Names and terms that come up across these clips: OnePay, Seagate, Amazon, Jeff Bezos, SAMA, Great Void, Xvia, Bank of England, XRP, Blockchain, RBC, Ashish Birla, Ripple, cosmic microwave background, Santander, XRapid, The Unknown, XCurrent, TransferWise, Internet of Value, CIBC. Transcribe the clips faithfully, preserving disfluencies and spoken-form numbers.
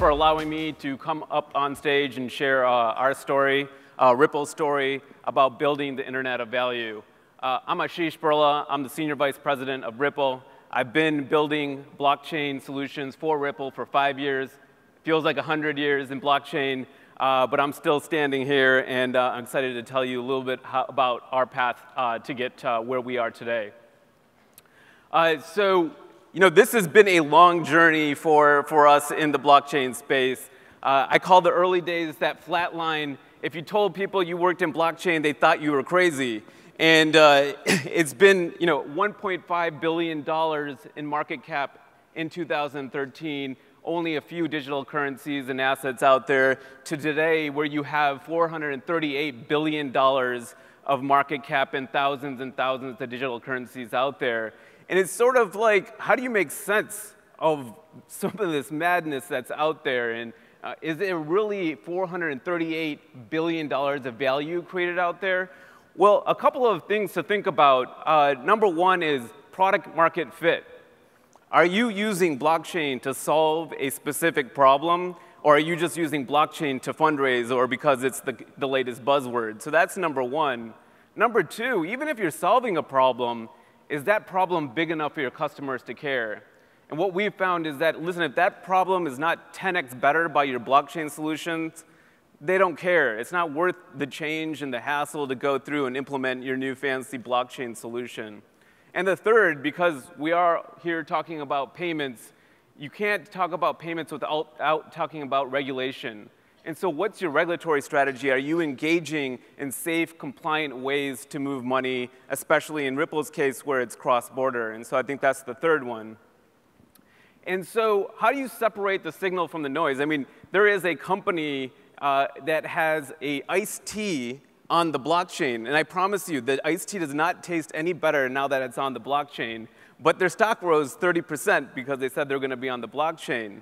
for allowing me to come up on stage and share uh, our story, uh, Ripple's story, about building the Internet of Value. Uh, I'm Ashish Birla. I'm the Senior Vice President of Ripple. I've been building blockchain solutions for Ripple for five years. Feels like a hundred years in blockchain, uh, but I'm still standing here, and uh, I'm excited to tell you a little bit how, about our path uh, to get uh, where we are today. Uh, so, you know, this has been a long journey for, for us in the blockchain space. Uh, I call the early days that flat line. If you told people you worked in blockchain, they thought you were crazy. And uh, it's been, you know, one point five billion dollars in market cap in two thousand thirteen, only a few digital currencies and assets out there, to today where you have four hundred thirty-eight billion dollars of market cap and thousands and thousands of digital currencies out there. And it's sort of like, how do you make sense of some of this madness that's out there? And uh, is there really four hundred thirty-eight billion dollars of value created out there? Well, a couple of things to think about. Uh, number one is product market fit. Are you using blockchain to solve a specific problem? Or are you just using blockchain to fundraise or because it's the, the latest buzzword? So that's number one. Number two, even if you're solving a problem, is that problem big enough for your customers to care? And what we've found is that, listen, if that problem is not ten X better by your blockchain solutions, they don't care. It's not worth the change and the hassle to go through and implement your new fancy blockchain solution. And the third, because we are here talking about payments, you can't talk about payments without, without talking about regulation. And so what's your regulatory strategy? Are you engaging in safe, compliant ways to move money, especially in Ripple's case where it's cross-border? And so I think that's the third one. And so how do you separate the signal from the noise? I mean, there is a company uh, that has an iced tea on the blockchain. And I promise you, the iced tea does not taste any better now that it's on the blockchain. But their stock rose thirty percent because they said they're going to be on the blockchain.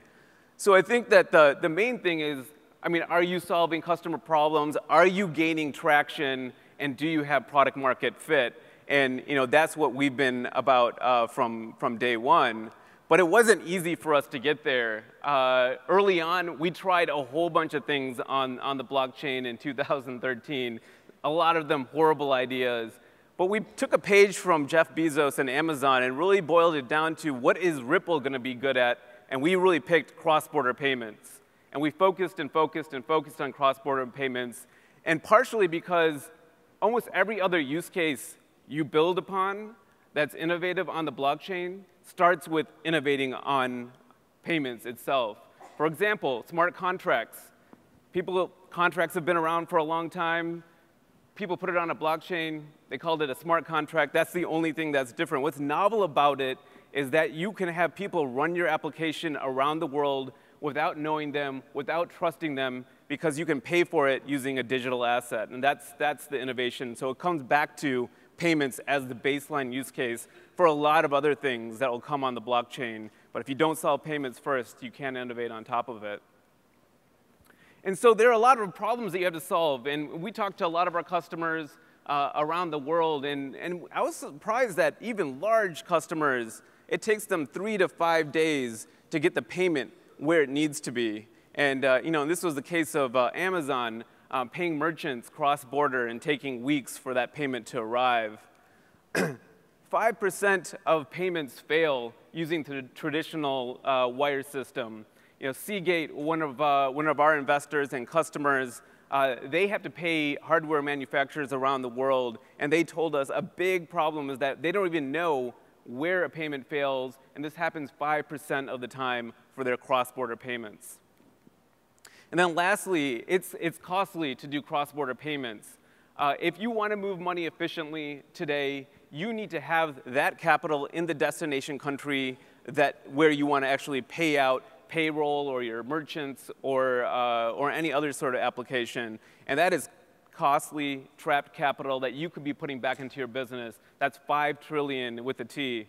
So I think that the, the main thing is, I mean, are you solving customer problems? Are you gaining traction? And do you have product market fit? And you know, that's what we've been about uh, from, from day one. But it wasn't easy for us to get there. Uh, early on, we tried a whole bunch of things on, on the blockchain in two thousand thirteen. A lot of them horrible ideas. But we took a page from Jeff Bezos and Amazon and really boiled it down to what is Ripple going to be good at? And we really picked cross-border payments. And we focused and focused and focused on cross-border payments, and partially because almost every other use case you build upon that's innovative on the blockchain starts with innovating on payments itself. For example, smart contracts. People, contracts have been around for a long time. People put it on a blockchain. They called it a smart contract. That's the only thing that's different. What's novel about it is that you can have people run your application around the world without knowing them, without trusting them, because you can pay for it using a digital asset. And that's, that's the innovation. So it comes back to payments as the baseline use case for a lot of other things that will come on the blockchain. But if you don't solve payments first, you can't innovate on top of it. And so there are a lot of problems that you have to solve. And we talked to a lot of our customers uh, around the world. And, and I was surprised that even large customers, it takes them three to five days to get the payment where it needs to be. And uh, you know, this was the case of uh, Amazon uh, paying merchants cross-border and taking weeks for that payment to arrive. five percent of payments fail using the traditional uh, wire system. You know, Seagate, one of, uh, one of our investors and customers, uh, they have to pay hardware manufacturers around the world, and they told us a big problem is that they don't even know where a payment fails, and this happens five percent of the time for their cross-border payments. And then lastly, it's, it's costly to do cross-border payments. Uh, if you want to move money efficiently today, you need to have that capital in the destination country that, where you want to actually pay out payroll or your merchants or, uh, or any other sort of application. And that is costly, trapped capital that you could be putting back into your business. That's five trillion dollars with a T.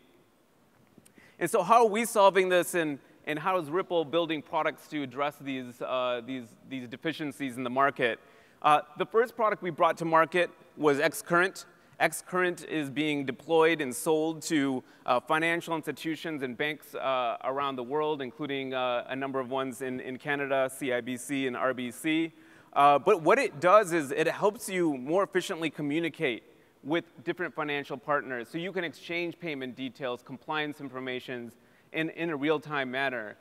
And so how are we solving this, and, and how is Ripple building products to address these, uh, these, these deficiencies in the market? Uh, the first product we brought to market was XCurrent. XCurrent is being deployed and sold to uh, financial institutions and banks uh, around the world, including uh, a number of ones in, in Canada, C I B C and R B C. Uh, but what it does is it helps you more efficiently communicate with different financial partners, so you can exchange payment details, compliance information in, in a real-time manner.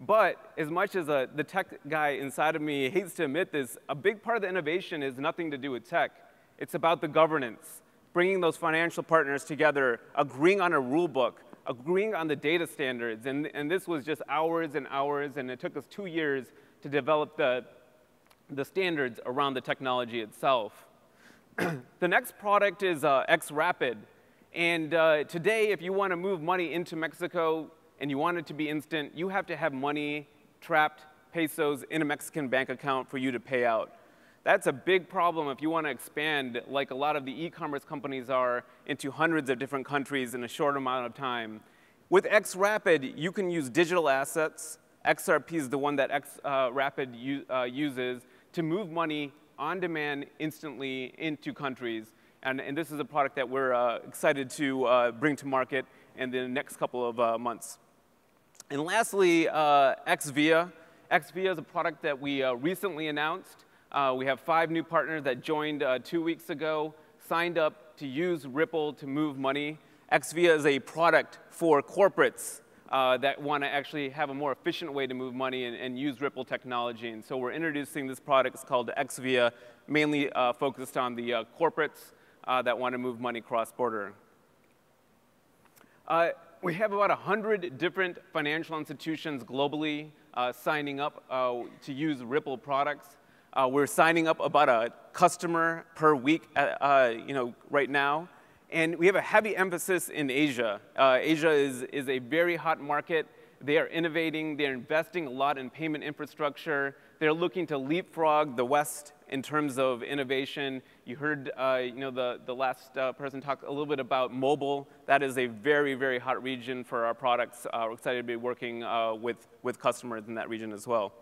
But as much as a, the tech guy inside of me hates to admit this, a big part of the innovation is nothing to do with tech. It's about the governance, bringing those financial partners together, agreeing on a rule book, agreeing on the data standards. And, and this was just hours and hours, and it took us two years to develop the, the standards around the technology itself. The next product is uh, XRapid. And uh, today, if you want to move money into Mexico and you want it to be instant, you have to have money trapped, pesos, in a Mexican bank account for you to pay out. That's a big problem if you want to expand, like a lot of the e-commerce companies are, into hundreds of different countries in a short amount of time. With XRapid, you can use digital assets. X R P is the one that XRapid uh, uh, uses to move money on demand instantly into countries. And, and this is a product that we're uh, excited to uh, bring to market in the next couple of uh, months. And lastly, uh, Xvia. Xvia is a product that we uh, recently announced. Uh, we have five new partners that joined uh, two weeks ago, signed up to use Ripple to move money. Xvia is a product for corporates uh, that want to actually have a more efficient way to move money and, and use Ripple technology. And so we're introducing this product. It's called Xvia, mainly uh, focused on the uh, corporates uh, that want to move money cross-border. Uh, we have about one hundred different financial institutions globally uh, signing up uh, to use Ripple products. Uh, we're signing up about a customer per week at, uh, you know, right now. And we have a heavy emphasis in Asia. Uh, Asia is, is a very hot market. They are innovating. They're investing a lot in payment infrastructure. They're looking to leapfrog the West in terms of innovation. You heard uh, you know, the, the last uh, person talk a little bit about mobile. That is a very, very hot region for our products. Uh, we're excited to be working uh, with, with customers in that region as well.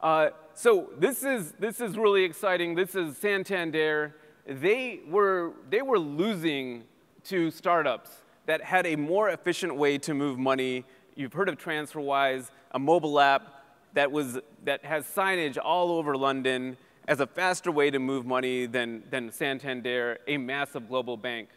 Uh, so this is, this is really exciting. This is Santander. They were, they were losing to startups that had a more efficient way to move money. You've heard of TransferWise, a mobile app that was, that has signage all over London as a faster way to move money than, than Santander, a massive global bank.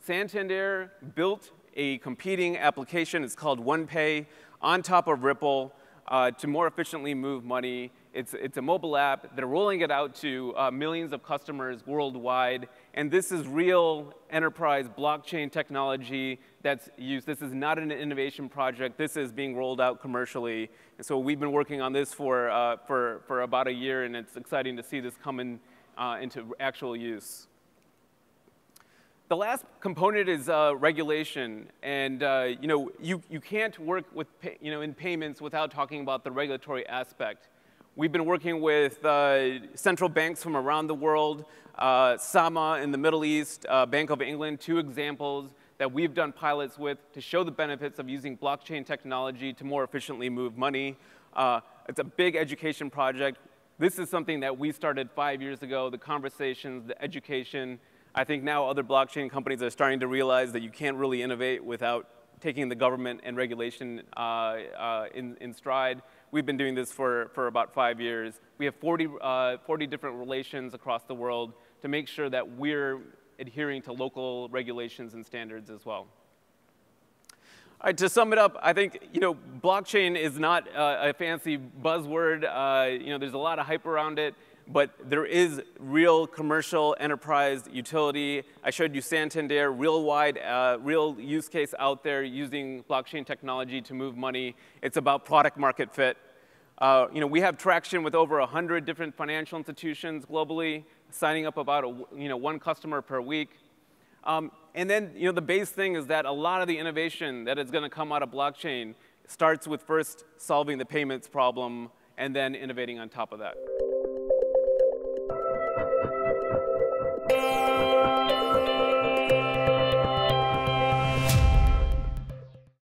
Santander built a competing application, it's called OnePay, on top of Ripple uh, to more efficiently move money. It's, it's a mobile app. They're rolling it out to uh, millions of customers worldwide. And this is real enterprise blockchain technology that's used. This is not an innovation project. This is being rolled out commercially. And so we've been working on this for, uh, for, for about a year, and it's exciting to see this come in, uh, into actual use. The last component is uh, regulation, and uh, you know, you, you can't work with pay, you know, in payments without talking about the regulatory aspect. We've been working with uh, central banks from around the world, uh, SAMA in the Middle East, uh, Bank of England, two examples that we've done pilots with to show the benefits of using blockchain technology to more efficiently move money. Uh, it's a big education project. This is something that we started five years ago, the conversations, the education. I think now other blockchain companies are starting to realize that you can't really innovate without taking the government and regulation uh, uh, in, in stride. We've been doing this for, for about five years. We have forty, uh, forty different relations across the world to make sure that we're adhering to local regulations and standards as well. All right, to sum it up, I think you know, blockchain is not uh, a fancy buzzword. Uh, you know, there's a lot of hype around it, but there is real commercial enterprise utility. I showed you Santander, real wide, uh, real use case out there using blockchain technology to move money. It's about product market fit. Uh, you know, we have traction with over one hundred different financial institutions globally, signing up about a, you know, one customer per week. Um, and then you know, the base thing is that a lot of the innovation that is going to come out of blockchain starts with first solving the payments problem and then innovating on top of that.